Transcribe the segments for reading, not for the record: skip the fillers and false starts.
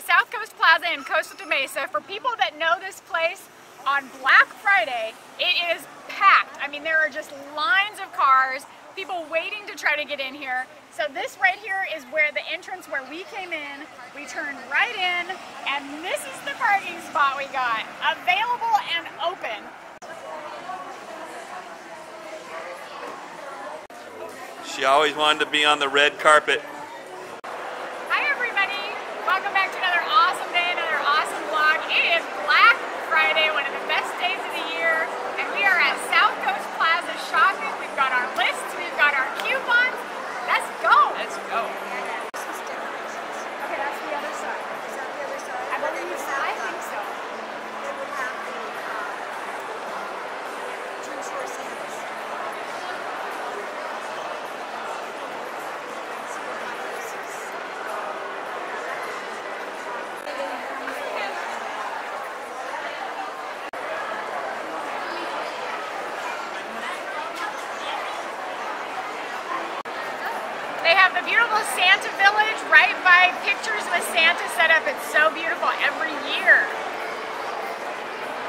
at South Coast Plaza in Costa Mesa. For people that know this place, on Black Friday, it is packed. I mean, there are just lines of cars, people waiting to try to get in here. So this right here is where the entrance where we came in. We turned right in, and this is the parking spot we got. Available and open. She always wanted to be on the red carpet. Hi everybody, welcome back to another awesome day, another awesome vlog. It is Black Friday, one of the best days of the year, and we are at South Coast Plaza shopping. We've got our lists, we've got our coupons. Let's go! Let's go. Christmas decorations. Okay, that's the other side. Is that the other side? I believe it's that. I think so. They would have the June store sales. They have the beautiful Santa Village right by Pictures with Santa set up. It's so beautiful every year.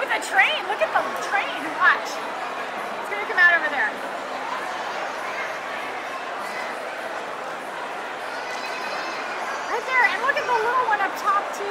With a train. Look at the train. Watch. It's going to come out over there. Right there. And look at the little one up top, too.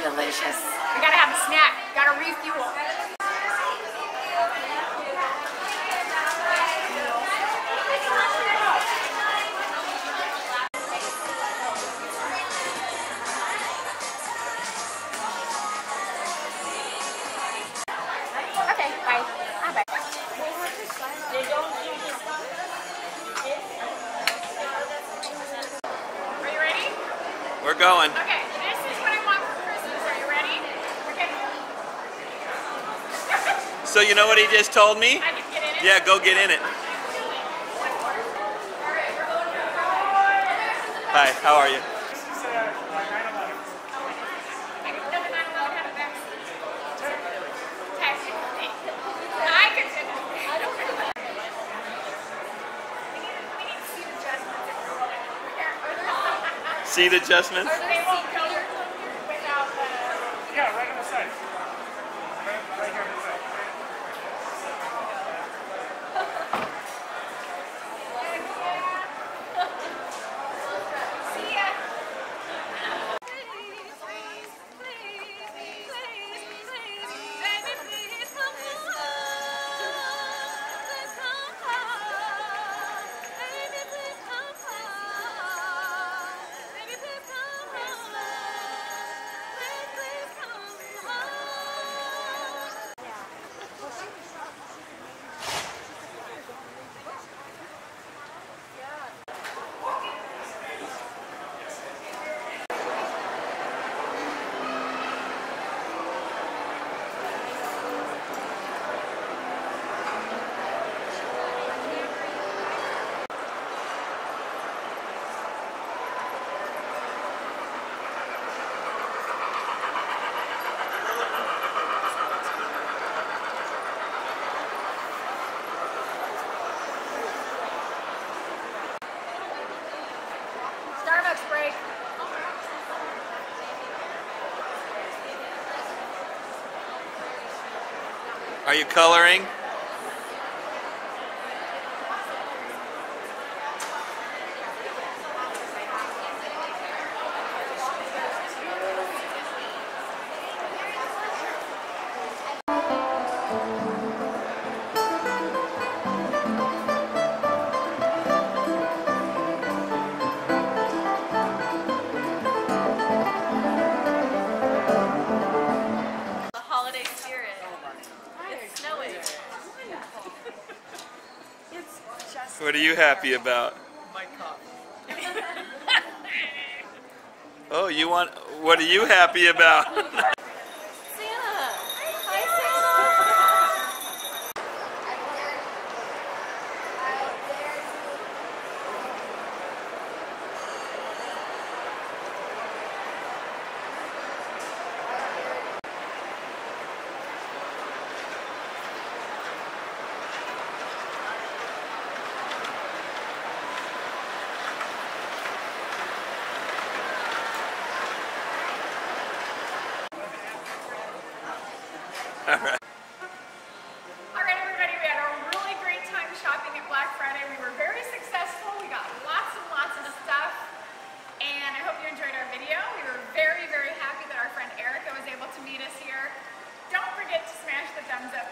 Delicious. We gotta have a snack, gotta refuel. Okay, bye. I'm back. Are you ready? We're going. Okay. So you know what he just told me? I can get in it. Yeah, go get in it. Hi, how are you? Seat adjustments? Yeah, right on the side. Right here on the side. Are you coloring? What are you happy about? My coffee. Oh, you want... What are you happy about? Santa! Hi, Santa! Alright everybody, we had a really great time shopping at Black Friday. We were very successful. We got lots and lots of stuff. And I hope you enjoyed our video. We were very, very happy that our friend Erica was able to meet us here. Don't forget to smash the thumbs up